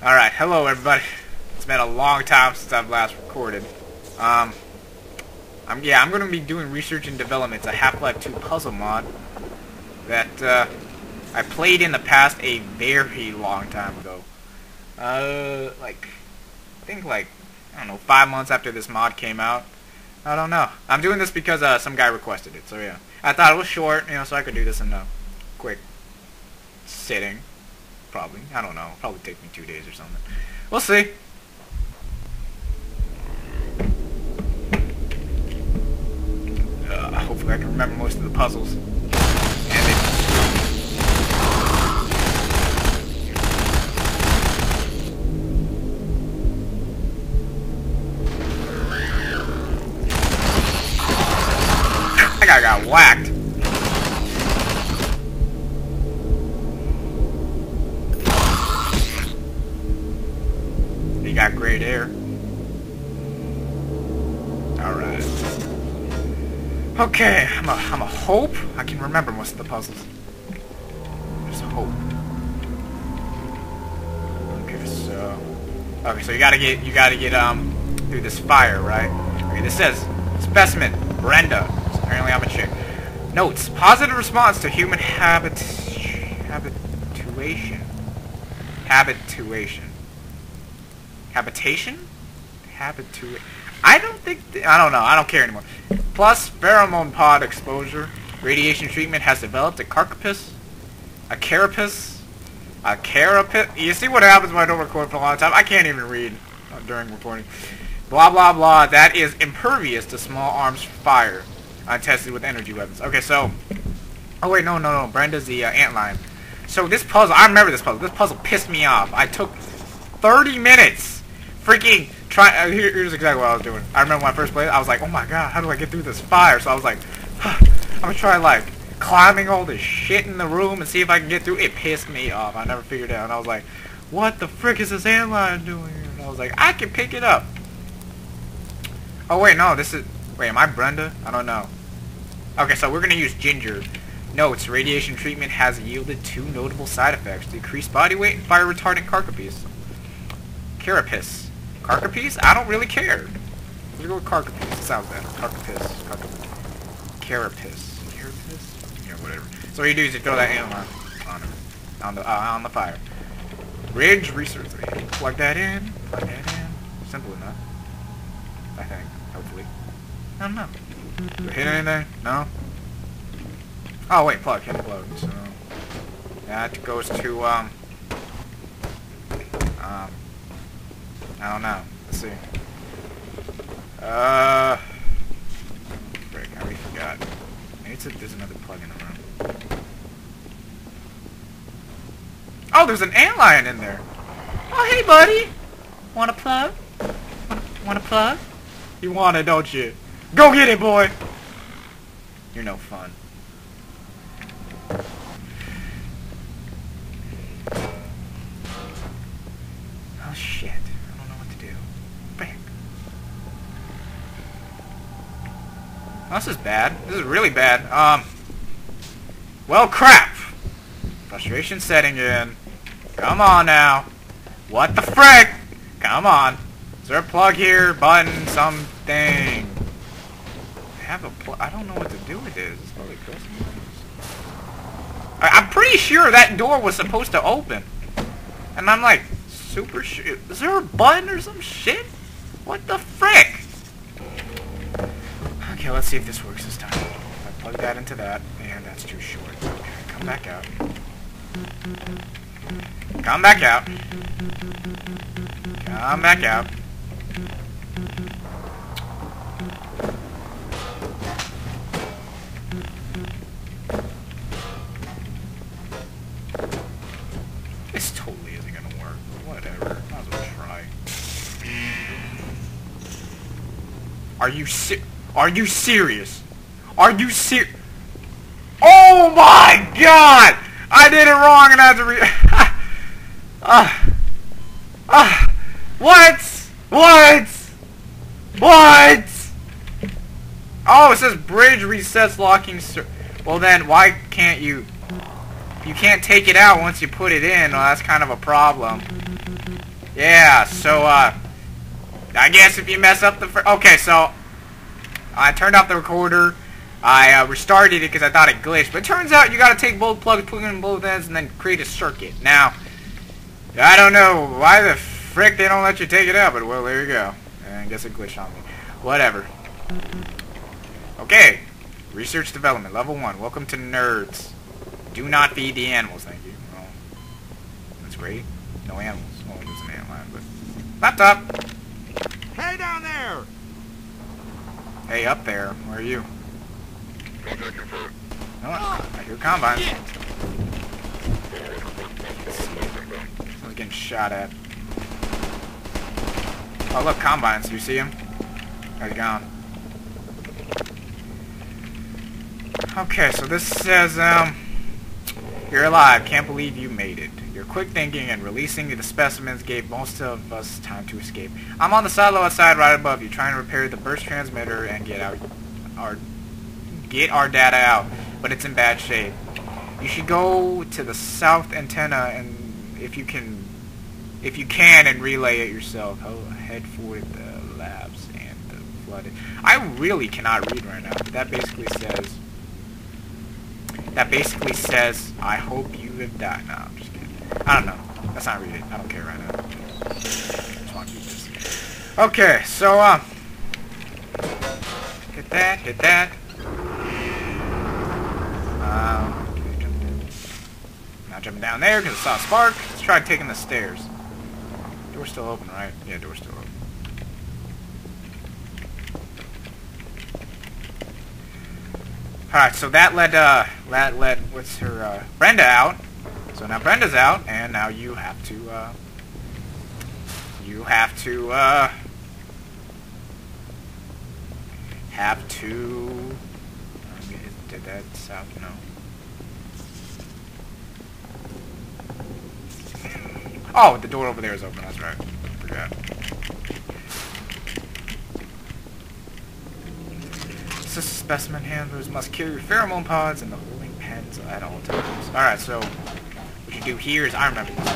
Alright, hello everybody. It's been a long time since I've last recorded. I'm going to be doing Research and Development. It's a Half Life 2 puzzle mod that I played in the past a very long time ago. I think 5 months after this mod came out. I don't know. I'm doing this because some guy requested it, so yeah. I thought it was short, so I could do this in a quick sitting. Probably. I don't know. Probably take me 2 days or something. We'll see. Hopefully I can remember most of the puzzles. I got whacked. Got great air. Alright. Okay, I'm a hope I can remember most of the puzzles. There's hope. Okay, so you gotta get through this fire, right? Okay, this says specimen, Brenda. So apparently I'm a chick. Notes. Positive response to human habituation. Habitation? I don't know. I don't care anymore. Plus, pheromone pod exposure. Radiation treatment has developed a carapace. A carapace. You see what happens when I don't record for a long time? I can't even read during recording. Blah, blah, blah. That is impervious to small arms fire. Untested with energy weapons. Okay, so... Oh, wait, no. Brenda's the antlion. So this puzzle... I remember this puzzle. This puzzle pissed me off. I took 30 minutes! Freaking try! Here's exactly what I was doing. I remember when I first played it, I was like, "Oh my god, how do I get through this fire?" So I was like, "I'm gonna try like climbing all this shit in the room and see if I can get through." It pissed me off. I never figured it out. And I was like, "What the frick is this antlion doing?" And I was like, "I can pick it up." Oh wait, no, this is. Wait, am I Brenda? I don't know. Okay, so we're gonna use ginger. Notes: radiation treatment has yielded 2 notable side effects: decreased body weight and fire retardant carapace. Carapace? I don't really care. Let's go with carapace. It sounds better. Carapace. Yeah, whatever. So what you do is you throw that antlion on the fire. Ridge research. Plug that in. Simple enough. I think. Hopefully. I don't know. Do I hit anything? No? Oh wait, plug. Hit the plug. So that goes to I don't know. Let's see. Frick, I already forgot. Maybe there's another plug in the room. Oh, there's an antlion in there! Oh, hey, buddy! Want a plug? Want a plug? You want it, don't you? Go get it, boy! You're no fun. Oh, shit. Oh, this is bad. This is really bad. Well, crap. Frustration setting in. Come on now. What the frick? Come on. Is there a plug here? Button? Something? I have a plug. I don't know what to do with this. It's probably close. I'm pretty sure that door was supposed to open. And I'm like, super sure. Is there a button or some shit? What the frick? Okay, let's see if this works this time. I plug that into that, and that's too short. Okay, come back out. Come back out. Come back out. This totally isn't gonna work. Whatever. Might as well try. Are you serious? Oh my god! I did it wrong and I had to What? Oh, it says bridge resets locking Well then, why can't you... You can't take it out once you put it in. Well, that's kind of a problem. Yeah, so, I guess if you mess up the first... Okay, so, I turned off the recorder. I restarted it because I thought it glitched. But it turns out you gotta take both plugs, put them in both ends, and then create a circuit. Now, I don't know why the frick they don't let you take it out, but well, there you go. And I guess it glitched on me. Whatever. Okay. Research Development, Level 1. Welcome to Nerds. Do not feed the animals, thank you. Well, that's great. No animals. Well, there's an ant line, but... Laptop! Hey, down there! Hey, up there. Where are you? Don't check your foot. No, I hear Combine. Someone's getting shot at. Oh, look, Combines. Do you see him? They're gone. Okay, so this says, you're alive. Can't believe you made it. Your quick thinking and releasing the specimens gave most of us time to escape. I'm on the silo outside right above you, trying to repair the burst transmitter and get our data out, but it's in bad shape. You should go to the south antenna and if you can and relay it yourself. Head for the labs and the flooded. I really cannot read right now, but that basically says I hope you have died. No, I'm just kidding. I don't know. Let's not read it. I don't care right now. Just want to read this. Okay, so hit that, hit that. Okay, jump down. Not jumping down there because I saw a spark. Let's try taking the stairs. Door's still open, right? Yeah, door's still open. Alright, so that led what's her Brenda out. So now Brenda's out, and now you have to did that sound? No. Oh, the door over there is open. That's right. I forgot. Specimen handlers must kill your pheromone pods and the holding pens at all times. Alright, so what you do here is, I remember this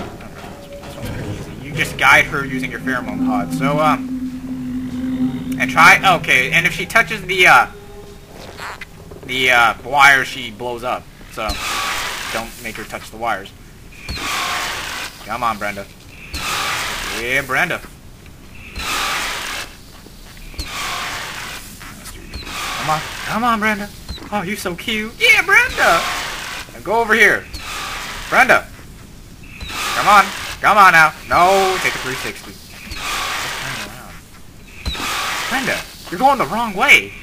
one's pretty easy. You just guide her using your pheromone pod. So, and try, okay, and if she touches the wire, she blows up. So, don't make her touch the wires. Come on, Brenda. Yeah, Brenda. Come on. Come on, Brenda. Oh, you're so cute. Yeah, Brenda! Now go over here. Brenda! Come on. Come on now. No, take a 360. Turn around. Brenda, you're going the wrong way.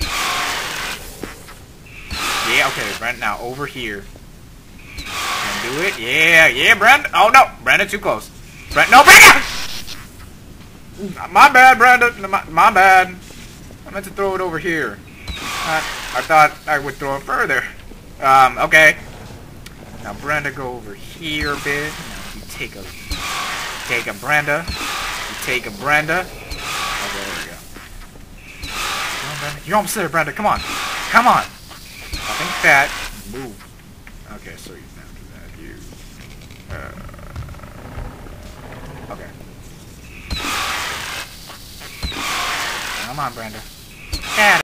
Yeah, okay, Brenda, now over here. Can do it. Yeah, yeah, Brenda. Oh, no. Brenda, too close. Brenda, no, Brenda! My bad, Brenda. My bad. I meant to throw it over here. I thought I would throw it further. Okay. Now Brenda, go over here a bit. Now you take a Brenda. You take a Brenda. Okay, there we go. Come on, Brenda. You're almost there, Brenda. Come on. Come on. I think that move. Okay, so you now do that. You. Okay. Come on, Brenda.